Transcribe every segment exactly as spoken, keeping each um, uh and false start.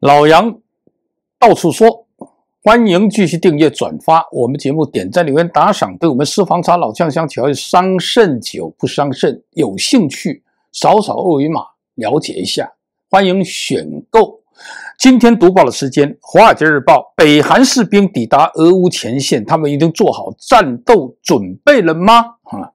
老杨到处说，欢迎继续订阅、转发我们节目，点赞、留言、打赏，对我们私房茶、老酱香调味伤肾酒不伤肾有兴趣，扫扫二维码了解一下，欢迎选购。今天读报的时间，《华尔街日报》：北韩士兵抵达俄乌前线，他们已经做好战斗准备了吗？啊！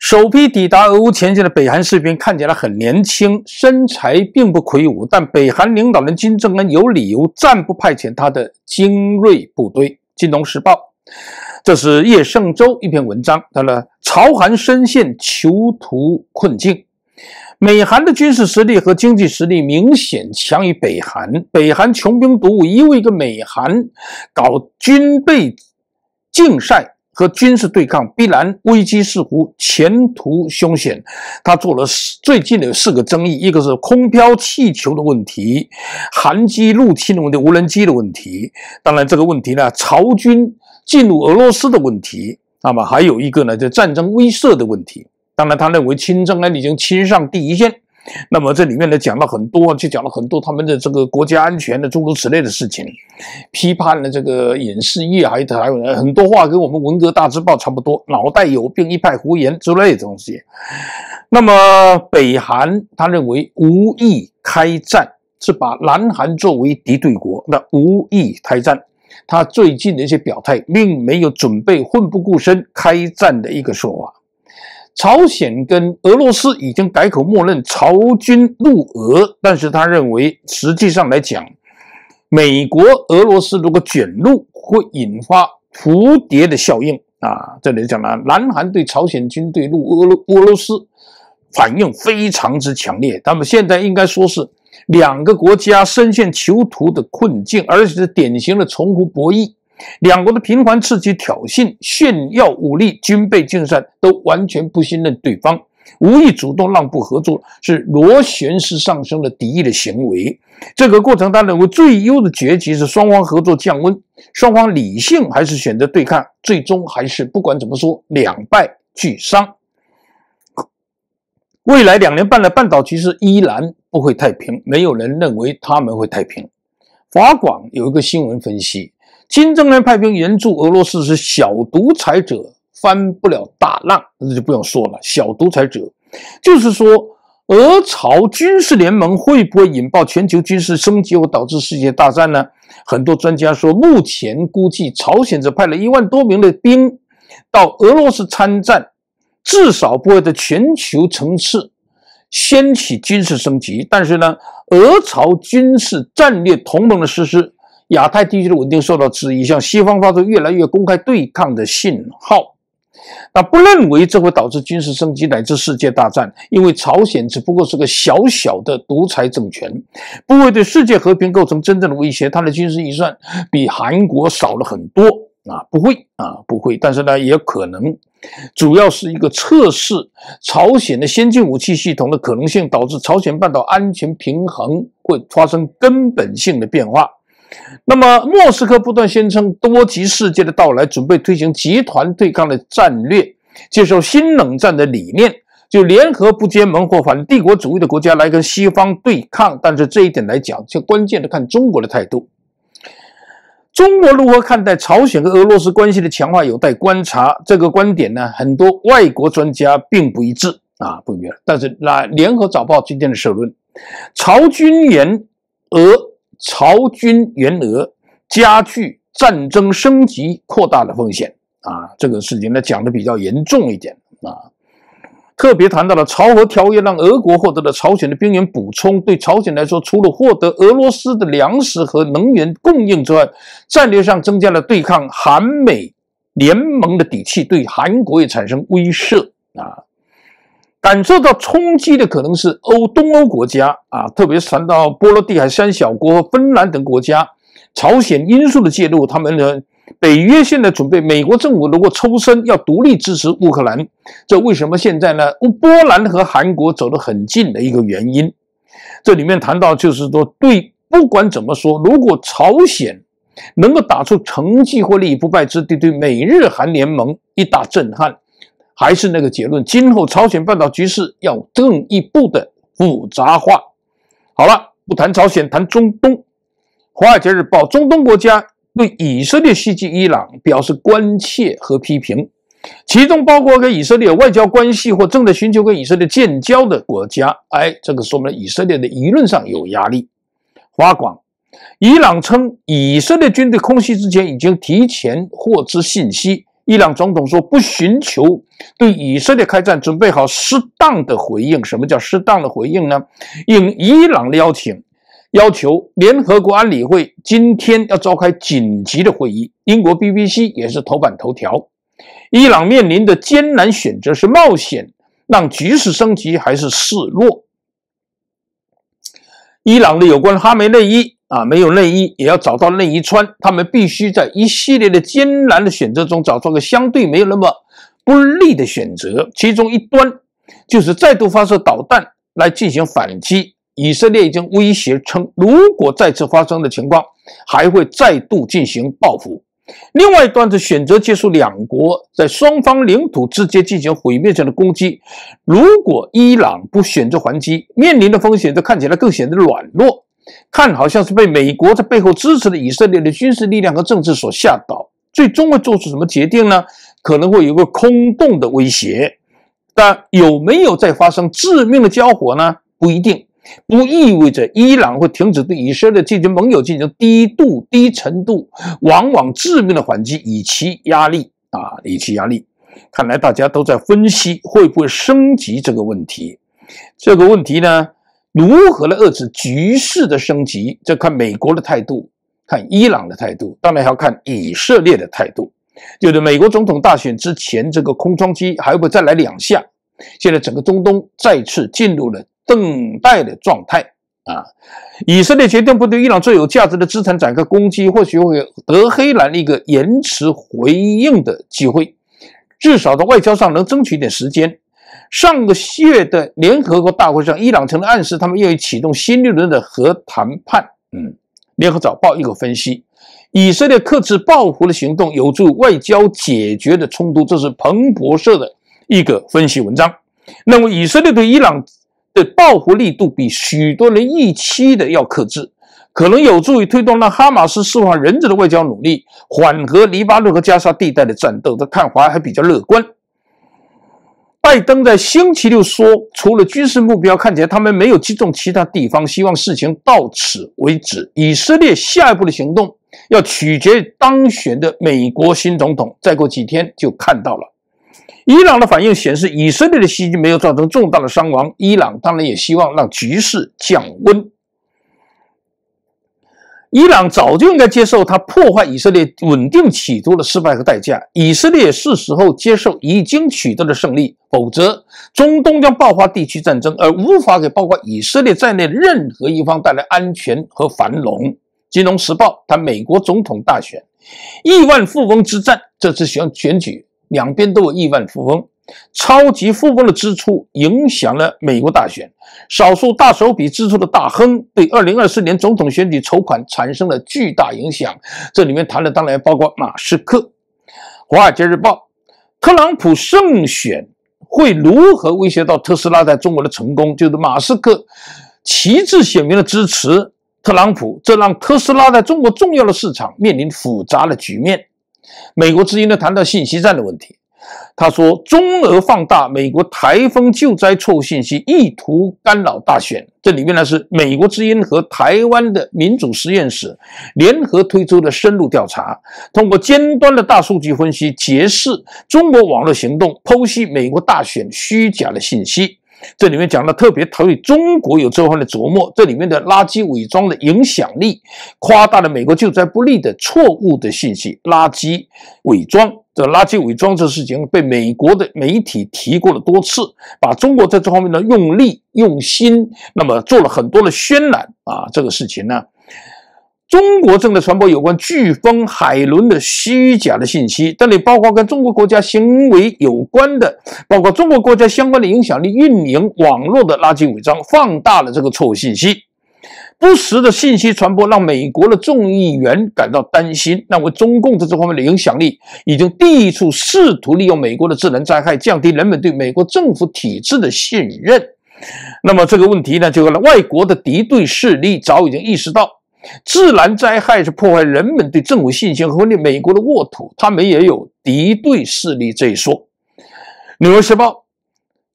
首批抵达俄乌前线的北韩士兵看起来很年轻，身材并不魁梧，但北韩领导人金正恩有理由暂不派遣他的精锐部队。《金融时报》，这是叶圣周一篇文章，他的朝韩深陷囚徒困境。美韩的军事实力和经济实力明显强于北韩，北韩穷兵黩武，一味跟美韩搞军备竞赛和军事对抗，必然危机四伏，前途凶险。他做了最近的有四个争议，一个是空飘气球的问题，韩机入侵的问题，无人机的问题，当然这个问题呢，朝军进入俄罗斯的问题，那么还有一个呢，就战争威慑的问题。当然他认为金正恩已经亲上第一线，那么这里面呢讲了很多，就讲了很多他们的这个国家安全的诸如此类的事情，批判了这个影视业，还有很多话跟我们文革大字报差不多，脑袋有病，一派胡言之类的东西。那么北韩他认为无意开战，是把南韩作为敌对国，那无意开战。他最近的一些表态，并没有准备奋不顾身开战的一个说法。朝鲜跟俄罗斯已经改口默认朝军入俄，但是他认为实际上来讲，美国俄罗斯如果卷入，会引发蝴蝶的效应啊。这里讲了，南韩对朝鲜军队入俄罗俄罗斯反应非常之强烈，他们现在应该说是两个国家深陷囚徒的困境，而且是典型的重复博弈。两国的频繁刺激、挑衅、炫耀武力、军备竞赛，都完全不信任对方，无意主动让步合作，是螺旋式上升的敌意的行为。这个过程，他认为最优的结局是双方合作降温，双方理性还是选择对抗，最终还是不管怎么说，两败俱伤。未来两年半的半岛局势依然不会太平，没有人认为他们会太平。法广有一个新闻分析，金正恩派兵援助俄罗斯是小独裁者翻不了大浪，那就不用说了。小独裁者就是说，俄朝军事联盟会不会引爆全球军事升级，或导致世界大战呢？很多专家说，目前估计朝鲜只派了一万多名的兵到俄罗斯参战，至少不会在全球层次掀起军事升级。但是呢，俄朝军事战略同盟的实施，亚太地区的稳定受到质疑，向西方发出越来越公开对抗的信号。那不认为这会导致军事升级乃至世界大战，因为朝鲜只不过是个小小的独裁政权，不会对世界和平构成真正的威胁。它的军事预算比韩国少了很多啊，不会啊，不会。但是呢，也可能主要是一个测试朝鲜的先进武器系统的可能性，导致朝鲜半岛安全平衡会发生根本性的变化。那么莫斯科不断宣称多极世界的到来，准备推行集团对抗的战略，接受新冷战的理念，就联合不结盟或反帝国主义的国家来跟西方对抗。但是这一点来讲，就关键的看中国的态度。中国如何看待朝鲜和俄罗斯关系的强化有待观察，这个观点呢，很多外国专家并不一致啊，不一致。但是那联合早报今天的社论，朝军援俄，朝军援俄加剧战争升级扩大的风险啊，这个事情呢讲的比较严重一点啊，特别谈到了朝俄条约让俄国获得了朝鲜的兵源补充，对朝鲜来说，除了获得俄罗斯的粮食和能源供应之外，战略上增加了对抗韩美联盟的底气，对韩国也产生威慑啊。感受到冲击的可能是欧东欧国家啊，特别是谈到波罗的海三小国和芬兰等国家，朝鲜因素的介入，他们呢，北约现在准备，美国政府如果抽身要独立支持乌克兰，这为什么现在呢？波兰和韩国走得很近的一个原因。这里面谈到就是说，对，不管怎么说，如果朝鲜能够打出成绩或立于不败之地，对美日韩联盟一大震撼。还是那个结论，今后朝鲜半岛局势要更一步的复杂化。好了，不谈朝鲜，谈中东。华尔街日报：中东国家对以色列袭击伊朗表示关切和批评，其中包括跟以色列有外交关系或正在寻求跟以色列建交的国家。哎，这个说明以色列的舆论上有压力。华广：伊朗称以色列军队空袭之前已经提前获知信息，伊朗总统说不寻求对以色列开战，准备好适当的回应。什么叫适当的回应呢？应伊朗的邀请，要求联合国安理会今天要召开紧急的会议。英国 B B C 也是头版头条。伊朗面临的艰难选择是冒险让局势升级，还是示弱？伊朗的有关哈梅内伊啊，没有内衣也要找到内衣穿，他们必须在一系列的艰难的选择中找出个相对没有那么不利的选择。其中一端就是再度发射导弹来进行反击。以色列已经威胁称，如果再次发生的情况，还会再度进行报复。另外一端是选择结束两国在双方领土之间进行毁灭性的攻击。如果伊朗不选择还击，面临的风险就看起来更显得软弱，看好像是被美国在背后支持的以色列的军事力量和政治所吓倒，最终会做出什么决定呢？可能会有个空洞的威胁，但有没有再发生致命的交火呢？不一定。不意味着伊朗会停止对以色列进行盟友进行低度低程度往往致命的反击，以其压力啊，以其压力。看来大家都在分析会不会升级这个问题。这个问题呢，如何来遏制局势的升级？这看美国的态度，看伊朗的态度，当然还要看以色列的态度。就是美国总统大选之前，这个空窗期还会再来两下。现在整个中东再次进入了等待的状态啊！以色列决定不对伊朗最有价值的资产展开攻击，或许会给德黑兰一个延迟回应的机会，至少在外交上能争取点时间。上个月的联合国大会上，伊朗曾暗示他们愿意启动新一轮的核谈判。嗯，联合早报一个分析，以色列克制报复的行动有助外交解决的冲突，这是彭博社的一个分析文章。那么以色列对伊朗的报复力度比许多人预期的要克制，可能有助于推动让哈马斯释放人质的外交努力，缓和黎巴嫩和加沙地带的战斗。这看法还比较乐观。拜登在星期六说，除了军事目标，看起来他们没有击中其他地方，希望事情到此为止。以色列下一步的行动要取决于当选的美国新总统，再过几天就看到了。伊朗的反应显示，以色列的袭击没有造成重大的伤亡，伊朗当然也希望让局势降温。伊朗早就应该接受他破坏以色列稳定企图的失败和代价，以色列是时候接受已经取得的胜利，否则中东将爆发地区战争，而无法给包括以色列在内任何一方带来安全和繁荣。金融时报谈美国总统大选，亿万富翁之战，这次选举两边都有亿万富翁，超级富翁的支出影响了美国大选，少数大手笔支出的大亨对二零二四年总统选举筹款产生了巨大影响。这里面谈的当然包括马斯克。华尔街日报，特朗普胜选会如何威胁到特斯拉在中国的成功？就是马斯克旗帜鲜明的支持特朗普，这让特斯拉在中国重要的市场面临复杂的局面。美国之音呢谈到信息战的问题，他说，中俄放大美国台风救灾错误信息，意图干扰大选。这里面呢是美国之音和台湾的民主实验室联合推出的深入调查，通过尖端的大数据分析，揭示中国网络行动，剖析美国大选虚假的信息。这里面讲到特别对中国有这方面的琢磨，这里面的垃圾伪装的影响力，夸大了美国救灾不利的错误的信息。垃圾伪装，这垃圾伪装这事情被美国的媒体提过了多次，把中国在这方面的用力用心，那么做了很多的渲染啊。这个事情呢，中国正在传播有关飓风、海伦的虚假的信息，这里包括跟中国国家行为有关的，包括中国国家相关的影响力运营网络的垃圾伪装，放大了这个错误信息。不实的信息传播让美国的众议员感到担心，认为中共在这方面的影响力已经第一次试图利用美国的自然灾害，降低人们对美国政府体制的信任。那么这个问题呢，就外国的敌对势力早已经意识到，自然灾害是破坏人们对政府信心和分裂美国的沃土，他们也有敌对势力这一说。《纽约时报》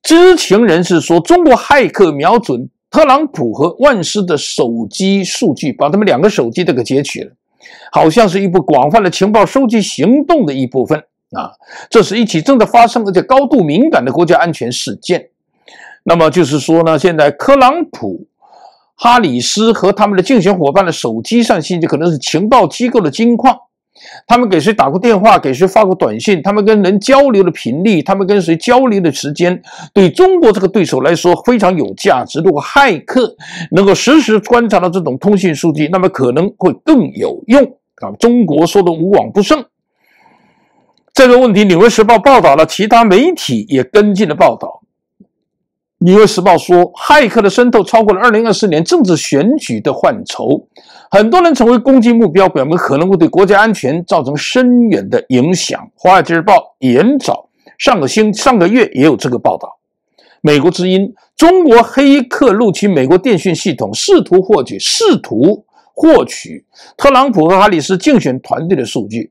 知情人士说，中国骇客瞄准特朗普和万斯的手机数据，把他们两个手机都给截取了，好像是一部广泛的情报收集行动的一部分啊。这是一起正在发生而且高度敏感的国家安全事件。那么就是说呢，现在特朗普、哈里斯和他们的竞选伙伴的手机上信息可能是情报机构的金矿，他们给谁打过电话，给谁发过短信，他们跟人交流的频率，他们跟谁交流的时间，对中国这个对手来说非常有价值。如果骇客能够实时观察到这种通信数据，那么可能会更有用啊！中国说的无往不胜。这个问题，《纽约时报》报道了，其他媒体也跟进了报道。《纽约时报》说，骇客的渗透超过了二零二四年政治选举的范畴，很多人成为攻击目标，表明可能会对国家安全造成深远的影响。《华尔街日报》也早上个星上个月也有这个报道。美国之音，中国黑客入侵美国电讯系统，试图获取试图获取特朗普和哈里斯竞选团队的数据。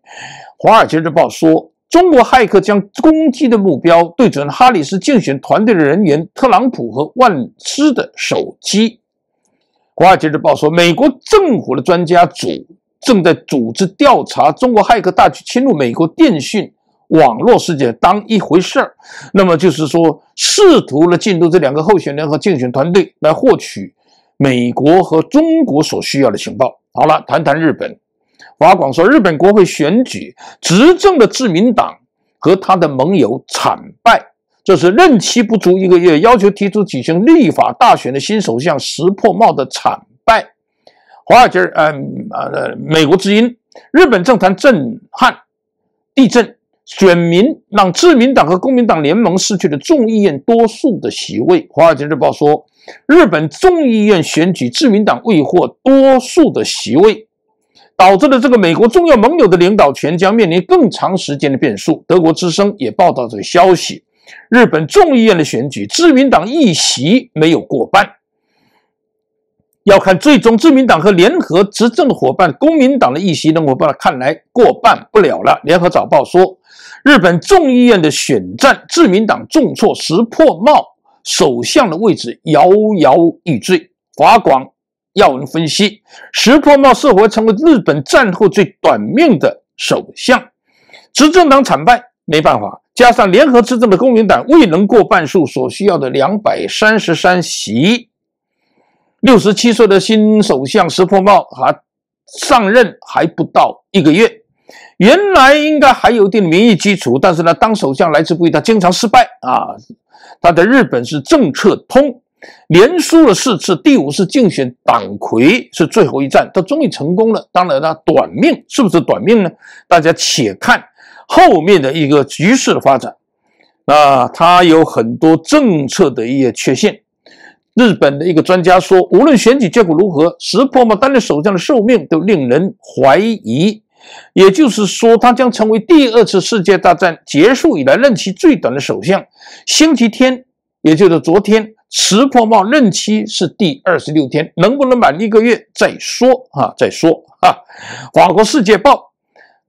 《华尔街日报》说，中国骇客将攻击的目标对准哈里斯竞选团队的人员、特朗普和万斯的手机。华尔街日报说，美国政府的专家组正在组织调查中国骇客大举侵入美国电讯网络世界当一回事儿。那么就是说，试图了进入这两个候选人和竞选团队，来获取美国和中国所需要的情报。好了，谈谈日本。华广说，日本国会选举，执政的自民党和他的盟友惨败，这是任期不足一个月，要求提出举行立法大选的新首相石破茂的惨败。华尔街呃呃，美国之音，日本政坛震撼，地震，选民让自民党和公民党联盟失去了众议院多数的席位。《华尔街日报》说，日本众议院选举，自民党未获多数的席位。导致了这个美国重要盟友的领导权将面临更长时间的变数。德国之声也报道这个消息。日本众议院的选举，自民党一席没有过半，要看最终自民党和联合执政伙伴公民党的一席能否办，看来过半不了了。联合早报说，日本众议院的选战，自民党重挫石破茂，首相的位置摇摇欲坠。华广要闻分析，石破茂是否成为日本战后最短命的首相？执政党惨败，没办法，加上联合执政的公民党未能过半数所需要的二百三十三席。六十七岁的新首相石破茂还上任还不到一个月，原来应该还有一定民意基础，但是呢，当首相来之不易，他经常失败啊。他的日本是政策通，连输了四次，第五次竞选党魁是最后一战，他终于成功了。当然了，短命是不是短命呢？大家且看后面的一个局势的发展。那他有很多政策的一些缺陷。日本的一个专家说，无论选举结果如何，石破茂担任首相的寿命都令人怀疑。也就是说，他将成为第二次世界大战结束以来任期最短的首相。星期天，也就是昨天，石破茂任期是第二十六天，能不能满一个月再说啊，再说啊。法国《世界报》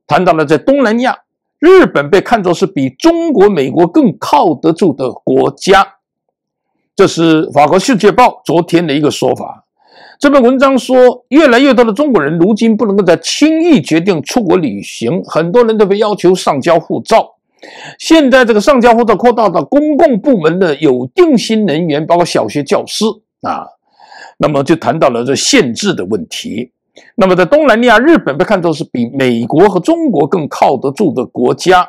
谈到了，在东南亚，日本被看作是比中国、美国更靠得住的国家，这是法国《世界报》昨天的一个说法。这篇文章说，越来越多的中国人如今不能够再轻易决定出国旅行，很多人都被要求上交护照。现在这个上交护照扩大到公共部门的有定薪人员，包括小学教师啊。那么就谈到了这限制的问题。那么在东南亚，日本被看作是比美国和中国更靠得住的国家。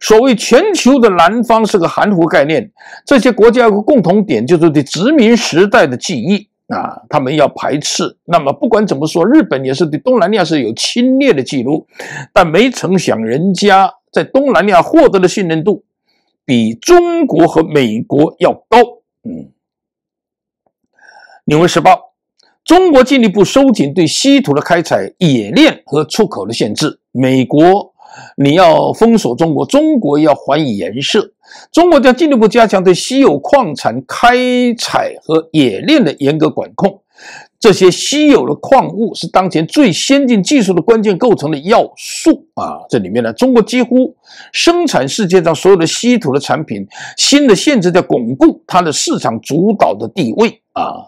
所谓全球的南方是个含糊概念，这些国家有个共同点，就是对殖民时代的记忆啊，他们要排斥。那么不管怎么说，日本也是对东南亚是有侵略的记录，但没成想人家在东南亚获得的信任度比中国和美国要高。嗯，《纽约时报》，中国进一步收紧对稀土的开采、冶炼和出口的限制。美国你要封锁中国，中国要还以颜色。中国将进一步加强对稀有矿产开采和冶炼的严格管控。这些稀有的矿物是当前最先进技术的关键构成的要素啊！这里面呢，中国几乎生产世界上所有的稀土的产品。新的限制在巩固它的市场主导的地位啊。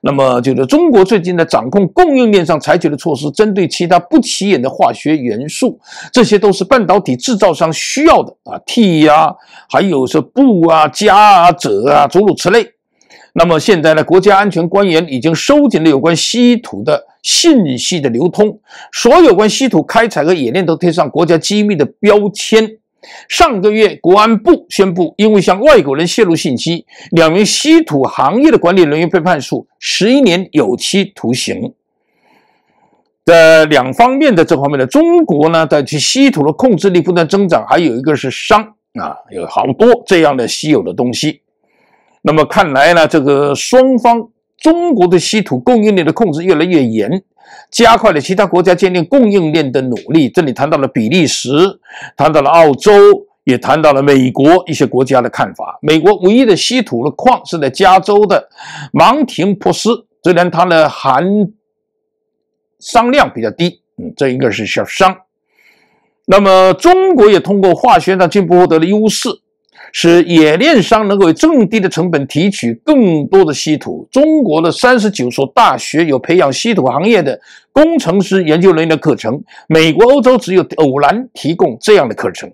那么，就是中国最近在掌控供应链上采取的措施，针对其他不起眼的化学元素，这些都是半导体制造商需要的啊，锑啊，还有是钚啊、镓啊、锗啊，诸如此类。 那么现在呢，国家安全官员已经收紧了有关稀土的信息的流通，所有关稀土开采和冶炼都贴上国家机密的标签。上个月，国安部宣布，因为向外国人泄露信息，两名稀土行业的管理人员被判处十一年有期徒刑。 在两方面的这方面呢，中国呢在其稀土的控制力不断增长，还有一个是商啊，有好多这样的稀有的东西。 那么看来呢，这个双方中国对稀土供应链的控制越来越严，加快了其他国家建立供应链的努力。这里谈到了比利时，谈到了澳洲，也谈到了美国一些国家的看法。美国唯一的稀土的矿是在加州的芒廷珀斯，虽然它的含熵量比较低，嗯，这应该是小熵。那么中国也通过化学上进步获得了优势。 使冶炼商能够以更低的成本提取更多的稀土。中国的三十九所大学有培养稀土行业的工程师、研究人员的课程，美国、欧洲只有偶然提供这样的课程。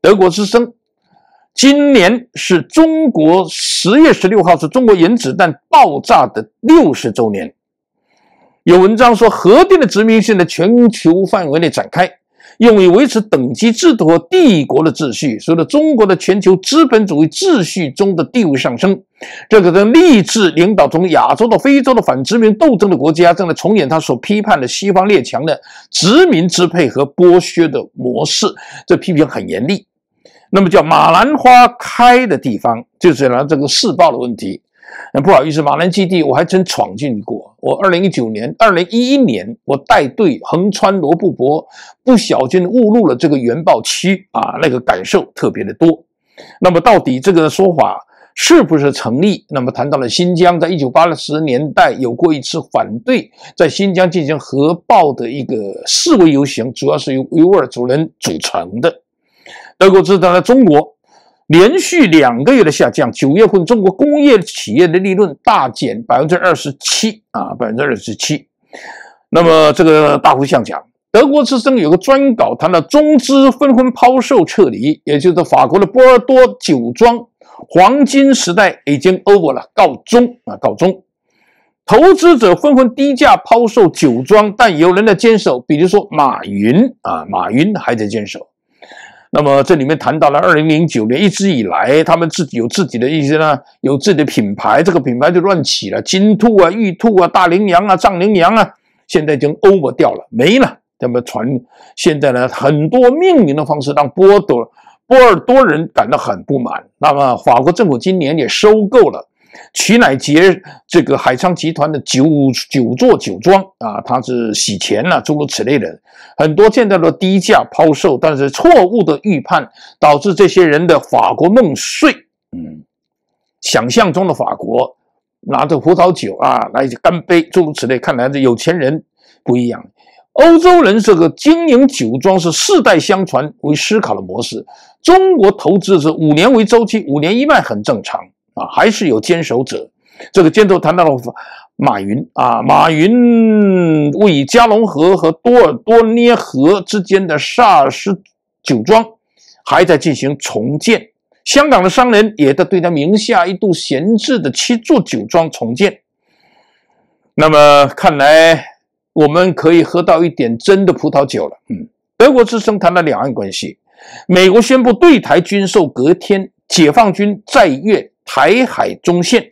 德国之声，今年是中国十月十六号是中国原子弹爆炸的六十周年。有文章说，核电的殖民性在全球范围内展开。 用以维持等级制度和帝国的秩序，使得中国的全球资本主义秩序中的地位上升。这个人立志领导从亚洲到非洲的反殖民斗争的国家，正在重演他所批判的西方列强的殖民支配和剥削的模式。这批评很严厉。那么，叫马兰花开的地方，就是呢这个试爆的问题。 那不好意思，马兰基地我还真闯进过。我二零一九年、二零一一年，我带队横穿罗布泊，不小心误入了这个原爆区啊，那个感受特别的多。那么到底这个说法是不是成立？那么谈到了新疆，在一九八零年代有过一次反对在新疆进行核爆的一个示威游行，主要是由维吾尔族人组成的。德国知道了中国。 连续两个月的下降，九月份中国工业企业的利润大减 百分之二十七 啊， 百分之二十七。那么这个大幅下降。德国之声有个专稿谈到中资纷纷抛售撤离，也就是法国的波尔多酒庄黄金时代已经 over 了，告终啊，告终。投资者纷纷低价抛售酒庄，但有人在坚守，比如说马云啊，马云还在坚守。 那么这里面谈到了二零零九年一直以来，他们自己有自己的一些呢，有自己的品牌，这个品牌就乱起了，金兔啊、玉兔啊、大羚羊啊、藏羚羊啊，现在已经 over 掉了，没了。那么传现在呢，很多命名的方式让波多波尔多人感到很不满。那么法国政府今年也收购了曲乃杰这个海昌集团的九九座酒庄啊，它是洗钱了、啊，诸如此类的。 很多现在的低价抛售，但是错误的预判导致这些人的法国梦碎。嗯，想象中的法国，拿着葡萄酒啊来干杯，诸如此类。看来这有钱人不一样。欧洲人这个经营酒庄是世代相传为思考的模式。中国投资是五年为周期，五年一卖很正常啊，还是有坚守者。这个坚守谈到了。 马云啊，马云为加龙河和多尔多涅河之间的萨斯酒庄还在进行重建，香港的商人也在对他名下一度闲置的七座酒庄重建。那么看来我们可以喝到一点真的葡萄酒了。嗯，德国之声谈了两岸关系，美国宣布对台军售，隔天解放军再越台海中线。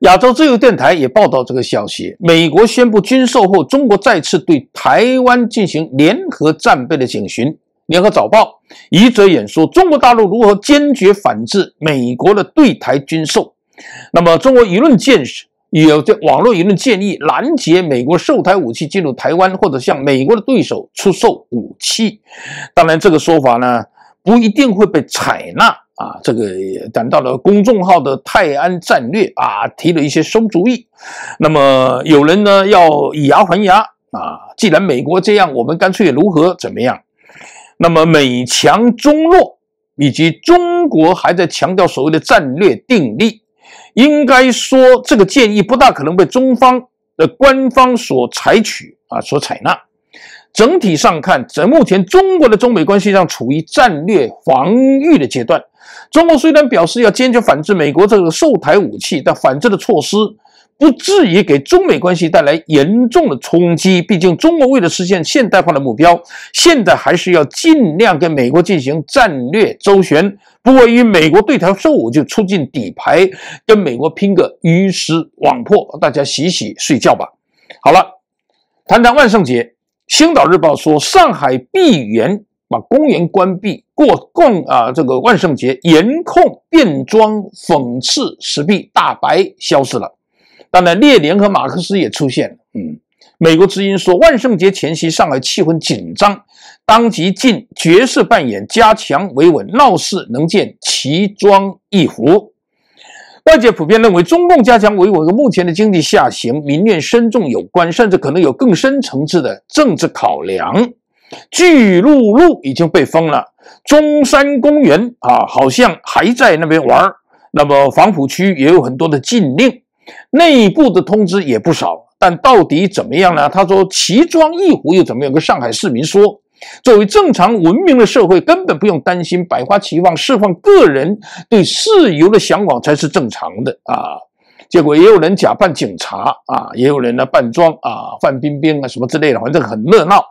亚洲自由电台也报道这个消息：美国宣布军售后，中国再次对台湾进行联合战备的警询。联合早报译者演说：中国大陆如何坚决反制美国的对台军售？那么，中国舆论建设有这网络舆论建议拦截美国售台武器进入台湾，或者向美国的对手出售武器。当然，这个说法呢。不一定会被采纳啊。这个也谈到了公众号的泰安战略啊，提了一些馊主意。那么有人呢要以牙还牙啊，既然美国这样，我们干脆如何怎么样？那么美强中弱，以及中国还在强调所谓的战略定力，应该说这个建议不大可能被中方的官方所采取啊，所采纳。整体上看，在目前中国的中美关系上处于战略防御的阶段。中国虽然表示要坚决反制美国这个售台武器，但反制的措施不至于给中美关系带来严重的冲击。毕竟中国为了实现现代化的目标，现在还是要尽量跟美国进行战略周旋，不会与美国对台售武就出尽底牌，跟美国拼个鱼死网破。大家洗洗睡觉吧。好了，谈谈万圣节。星岛日报说，上海闭园把公园关闭，过共啊这个万圣节严控变装讽刺时弊，大白消失了。当然，列宁和马克思也出现了。嗯，美国之音说，万圣节前夕上海气氛紧张，当即进角色扮演，加强维稳，闹市能见奇装异服。外界普遍认为，中共加强维稳和目前的经济下行、民怨深重有关，甚至可能有更深层次的政治考量。巨鹿路已经被封了，中山公园啊，好像还在那边玩。那么黄浦区也有很多的禁令，内部的通知也不少。但到底怎么样呢？他说奇装异服又怎么样？跟上海市民说，作为正常文明的社会，根本不用担心百花齐放，释放个人对自由的向往才是正常的啊！结果也有人假扮警察啊，也有人呢扮装啊，范冰冰啊什么之类的，反正很热闹。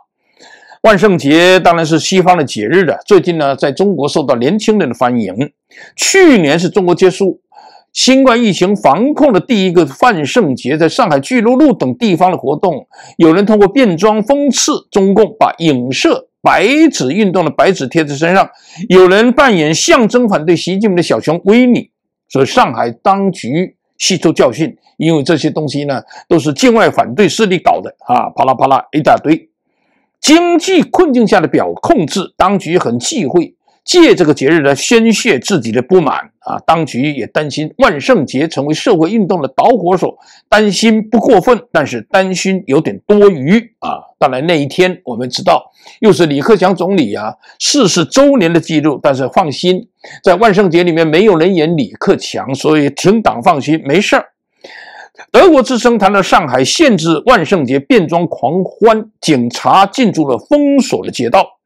万圣节当然是西方的节日了，最近呢在中国受到年轻人的欢迎。去年是中国结束新冠疫情防控的第一个万圣节，在上海巨鹿路等地方的活动，有人通过变装讽刺中共，把影射白纸运动的白纸贴在身上，有人扮演象征反对习近平的小熊维尼。所以上海当局吸收教训，因为这些东西呢都是境外反对势力搞的啊，啪啦啪啦一大堆。经济困境下的表控制，当局很忌讳借这个节日来宣泄自己的不满啊！当局也担心万圣节成为社会运动的导火索，担心不过分，但是担心有点多余啊！当然那一天我们知道，又是李克强总理啊四十周年的记录，但是放心，在万圣节里面没有人演李克强，所以听党放心，没事儿。德国之声谈到上海限制万圣节变装狂欢，警察进驻了封锁的街道。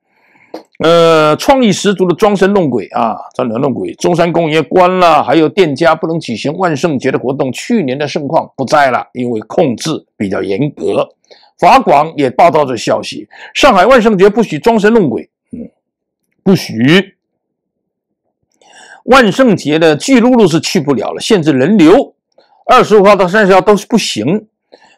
呃，创意十足的装神弄鬼啊，装神弄鬼。中山公园关了，还有店家不能举行万圣节的活动。去年的盛况不在了，因为控制比较严格。法广也报道这消息，上海万圣节不许装神弄鬼，嗯，不许。万圣节的巨鹿路是去不了了，限制人流， 二十五号到三十号都是不行。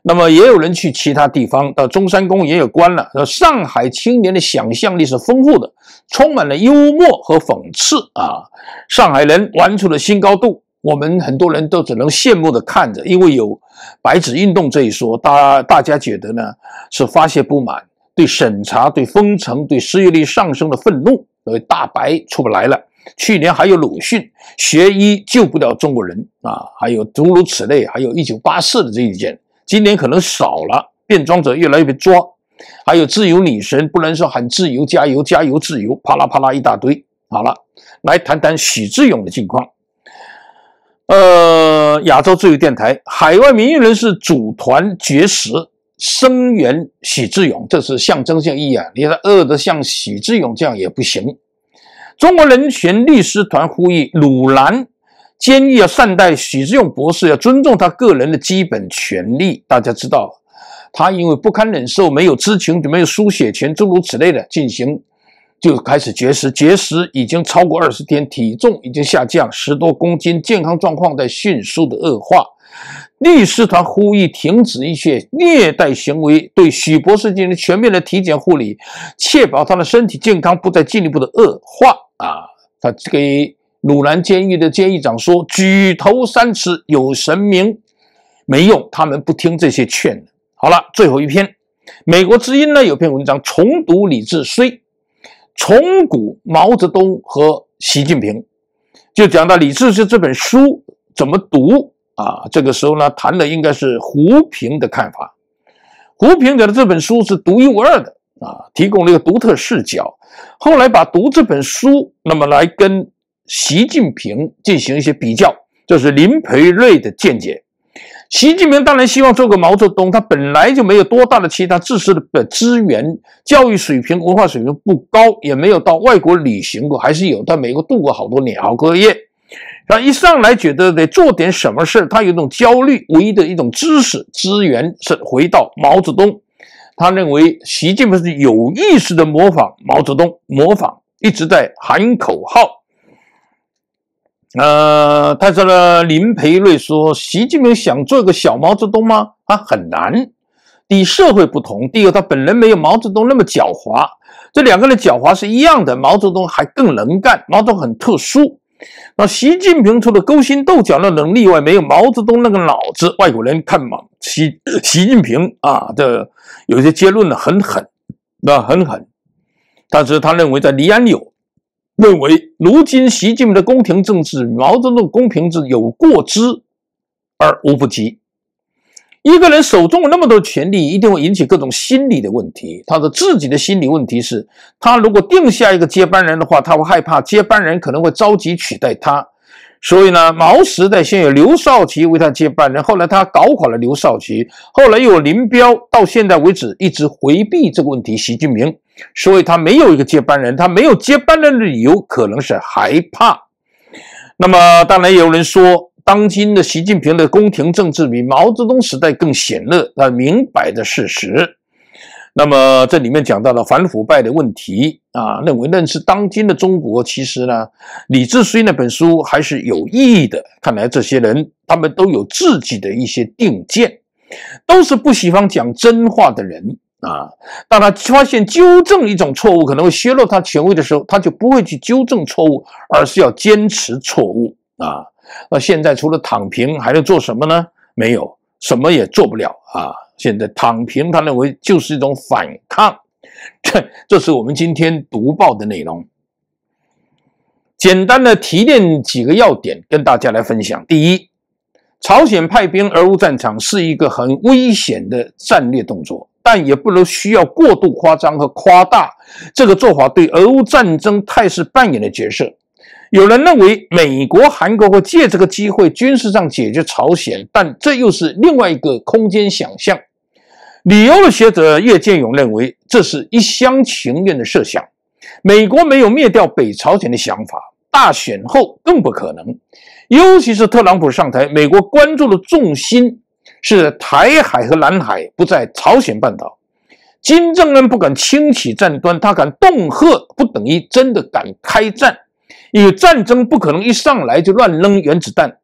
那么也有人去其他地方，到中山公园也关了。上海青年的想象力是丰富的，充满了幽默和讽刺啊！上海人玩出了新高度，我们很多人都只能羡慕的看着，因为有白纸运动这一说，大大家觉得呢是发泄不满，对审查、对封城、对失业率上升的愤怒，所以大白出不来了。去年还有鲁迅，学医救不了中国人啊，还有诸如此类，还有一九八四的这一件。今年可能少了，变装者越来越被抓，还有自由女神，不能说喊自由加油加油自由，啪啦啪啦一大堆。好了，来谈谈许志永的近况。呃，亚洲自由电台，海外民运人士组团绝食声援许志永，这是象征性意义啊！你看饿得像许志永这样也不行。中国人权律师团呼吁鲁南监狱要善待许志永博士，要尊重他个人的基本权利。大家知道，他因为不堪忍受，没有知情，就没有书写权，诸如此类的进行，就开始绝食。绝食已经超过二十天，体重已经下降十多公斤，健康状况在迅速的恶化。律师团呼吁停止一切虐待行为，对许博士进行全面的体检护理，确保他的身体健康不再进一步的恶化。啊，他给鲁南监狱的监狱长说，举头三尺有神明，没用，他们不听这些劝。好了，最后一篇，美国之音呢有篇文章，重读李志绥，重古毛泽东和习近平，就讲到李志是这本书怎么读啊？这个时候呢，谈的应该是胡平的看法。胡平的这本书是独一无二的啊，提供了一个独特视角。后来把读这本书，那么来跟习近平进行一些比较，这是林培瑞的见解。 习近平当然希望做个毛泽东，他本来就没有多大的其他知识的资源，教育水平、文化水平不高，也没有到外国旅行过，还是有在美国度过好多年、好多夜。然后一上来觉得得做点什么事，他有一种焦虑。唯一的一种知识资源是回到毛泽东，他认为习近平是有意识的模仿毛泽东，模仿一直在喊口号。 呃，但是呢，林培瑞说，习近平想做个小毛泽东吗？啊，很难。第一，社会不同；第二，他本人没有毛泽东那么狡猾。这两个人狡猾是一样的，毛泽东还更能干，毛泽东很特殊。那习近平除了勾心斗角的能力外，没有毛泽东那个脑子。外国人看毛习习近平啊，这有些结论呢很狠，那很狠。但是他认为在离安有。 认为如今习近平的宫廷政治，毛泽东的宫廷政治有过之而无不及。一个人手中有那么多权力，一定会引起各种心理的问题。他的自己的心理问题是，他如果定下一个接班人的话，他会害怕接班人可能会着急取代他。所以呢，毛时代先有刘少奇为他接班人，后来他搞垮了刘少奇，后来又有林彪，到现在为止一直回避这个问题。习近平。 所以他没有一个接班人，他没有接班人的理由可能是害怕。那么当然也有人说，当今的习近平的宫廷政治比毛泽东时代更险恶，那明摆的事实。那么这里面讲到了反腐败的问题啊，认为认识当今的中国，其实呢，李志绥那本书还是有意义的。看来这些人他们都有自己的一些定见，都是不喜欢讲真话的人。 啊，当他发现纠正一种错误可能会削弱他权威的时候，他就不会去纠正错误，而是要坚持错误啊。那现在除了躺平，还能做什么呢？没有，什么也做不了啊。现在躺平，他认为就是一种反抗。这，这是我们今天读报的内容。简单的提炼几个要点，跟大家来分享。第一，朝鲜派兵俄乌战场是一个很危险的战略动作。 但也不能需要过度夸张和夸大这个做法对俄乌战争态势扮演的角色。有人认为美国、韩国会借这个机会军事上解决朝鲜，但这又是另外一个空间想象。旅游的学者叶剑勇认为，这是一厢情愿的设想。美国没有灭掉北朝鲜的想法，大选后更不可能。尤其是特朗普上台，美国关注的重心。 是台海和南海，不在朝鲜半岛。金正恩不敢轻启战端，他敢恫吓，不等于真的敢开战。因为战争不可能一上来就乱扔原子弹。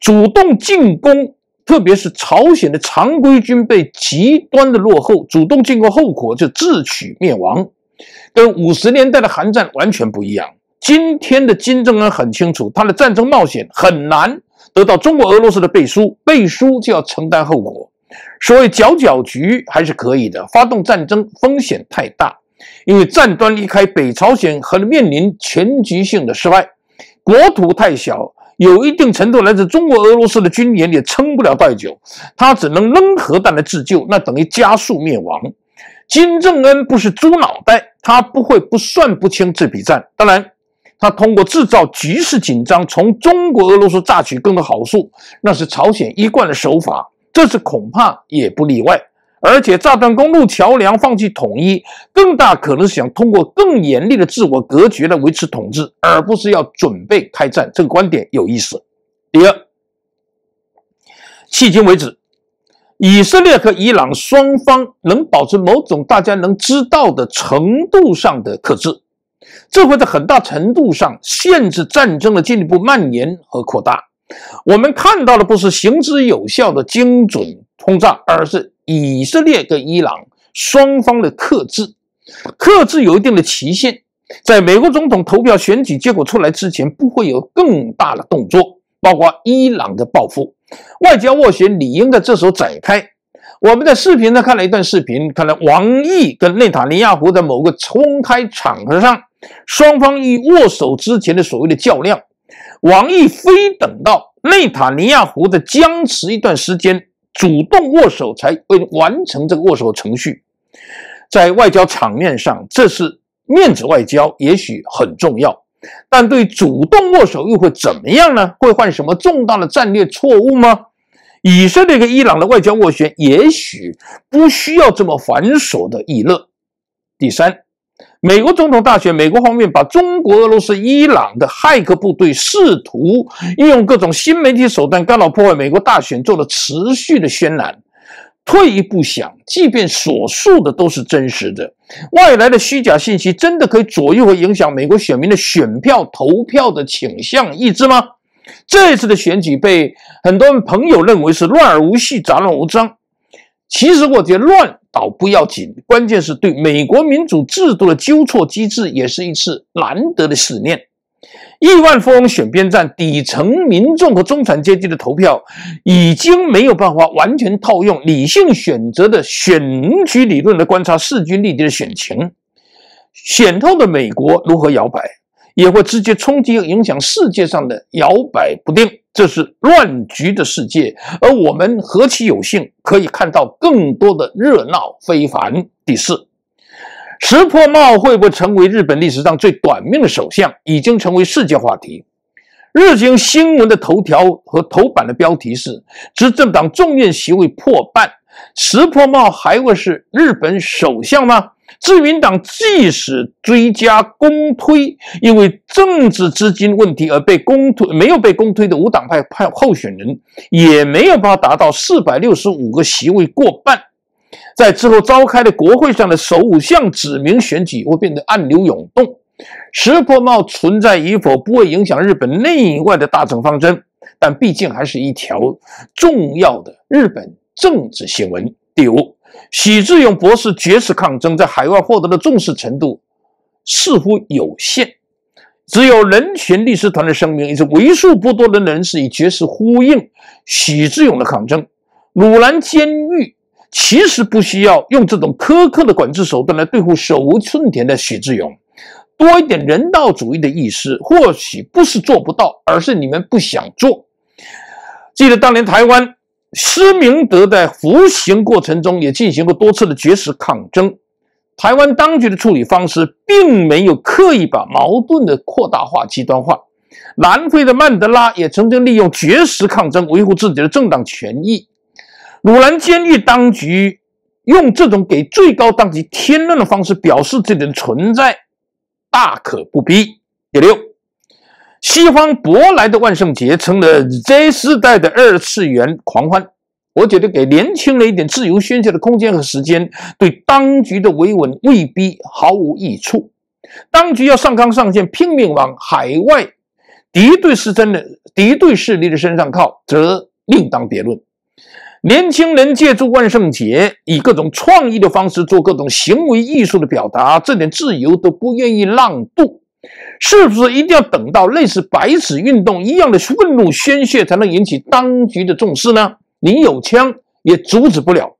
主动进攻，特别是朝鲜的常规军备极端的落后，主动进攻后果就自取灭亡，跟五十年代的韩战完全不一样。今天的金正恩很清楚，他的战争冒险很难。 得到中国、俄罗斯的背书，背书就要承担后果。所谓搅搅局还是可以的，发动战争风险太大，因为战端一开，北朝鲜可能面临全局性的失败。国土太小，有一定程度来自中国、俄罗斯的军援也撑不了太久，他只能扔核弹来自救，那等于加速灭亡。金正恩不是猪脑袋，他不会不算不清这笔账。当然。 他通过制造局势紧张，从中国、俄罗斯榨取更多好处，那是朝鲜一贯的手法，这次恐怕也不例外。而且炸断公路、桥梁，放弃统一，更大可能是想通过更严厉的自我隔绝来维持统治，而不是要准备开战。这个观点有意思。第二，迄今为止，以色列和伊朗双方能保持某种大家能知道的程度上的克制。 这会在很大程度上限制战争的进一步蔓延和扩大。我们看到的不是行之有效的精准轰炸，而是以色列跟伊朗双方的克制。克制有一定的期限，在美国总统投票选举结果出来之前，不会有更大的动作，包括伊朗的报复。外交斡旋理应在这时候展开。我们的视频呢，看了一段视频，看了王毅跟内塔尼亚胡在某个公开场合上，双方于握手之前的所谓的较量。王毅非等到内塔尼亚胡的僵持一段时间，主动握手才完成这个握手程序。在外交场面上，这是面子外交，也许很重要，但对主动握手又会怎么样呢？会犯什么重大的战略错误吗？ 以色列跟伊朗的外交斡旋，也许不需要这么繁琐的议论。第三，美国总统大选，美国方面把中国、俄罗斯、伊朗的骇客部队试图运用各种新媒体手段干扰破坏美国大选做了持续的渲染。退一步想，即便所述的都是真实的，外来的虚假信息真的可以左右和影响美国选民的选票投票的倾向意志吗？ 这次的选举被很多朋友认为是乱而无序、杂乱无章。其实我觉得乱倒不要紧，关键是对美国民主制度的纠错机制也是一次难得的试炼。亿万富翁选边站，底层民众和中产阶级的投票已经没有办法完全套用理性选择的选举理论来观察势均力敌的选情。选后的美国如何摇摆？ 也会直接冲击和影响世界上的摇摆不定，这是乱局的世界，而我们何其有幸可以看到更多的热闹非凡。第四，石破茂会不会成为日本历史上最短命的首相，已经成为世界话题。日经新闻的头条和头版的标题是“执政党众院席位破半，石破茂还会是日本首相吗？” 自民党即使追加公推，因为政治资金问题而被公推，没有被公推的无党派派候选人也没有办法达到四百六十五个席位过半。在之后召开的国会上的首相指名选举会变得暗流涌动。石破茂存在与否不会影响日本内外的大政方针，但毕竟还是一条重要的日本政治新闻。第五。 许志永博士绝食抗争在海外获得的重视程度似乎有限，只有人权律师团的声明也是为数不多的人士以绝食呼应许志永的抗争。鲁兰监狱其实不需要用这种苛刻的管制手段来对付手无寸铁的许志永，多一点人道主义的意识，或许不是做不到，而是你们不想做。记得当年台湾。 施明德在服刑过程中也进行过多次的绝食抗争，台湾当局的处理方式并没有刻意把矛盾的扩大化、极端化。南非的曼德拉也曾经利用绝食抗争维护自己的政党权益。鲁兰监狱当局用这种给最高当局添乱的方式表示自己的存在，大可不必。第六。 西方舶来的万圣节成了 Z 世代的二次元狂欢，我觉得给年轻人一点自由宣泄的空间和时间，对当局的维稳未必毫无益处。当局要上纲上线，拼命往海外敌对势真的敌对势力的身上靠，则另当别论。年轻人借助万圣节，以各种创意的方式做各种行为艺术的表达，这点自由都不愿意让渡。 是不是一定要等到类似白纸运动一样的愤怒宣泄才能引起当局的重视呢？你有枪也阻止不了。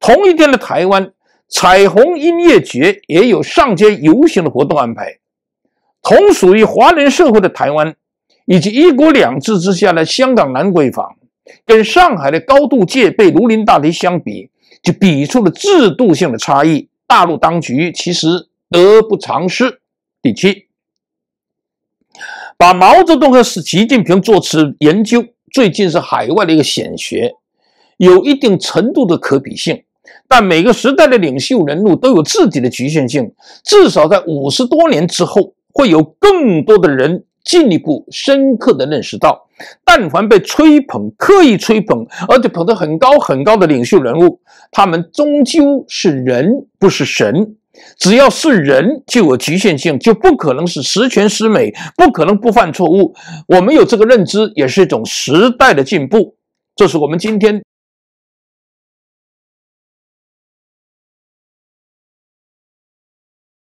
同一天的台湾，彩虹音乐节也有上街游行的活动安排。同属于华人社会的台湾，以及一国两制之下的香港兰桂坊，跟上海的高度戒备如临大敌相比，就比出了制度性的差异。大陆当局其实得不偿失。第七。 把毛泽东和习近平做此研究，最近是海外的一个显学，有一定程度的可比性。但每个时代的领袖人物都有自己的局限性，至少在五十多年之后，会有更多的人进一步深刻地认识到，但凡被吹捧、刻意吹捧，而且捧得很高很高的领袖人物，他们终究是人，不是神。 只要是人，就有局限性，就不可能是十全十美，不可能不犯错误。我们有这个认知，也是一种时代的进步。这是我们今天。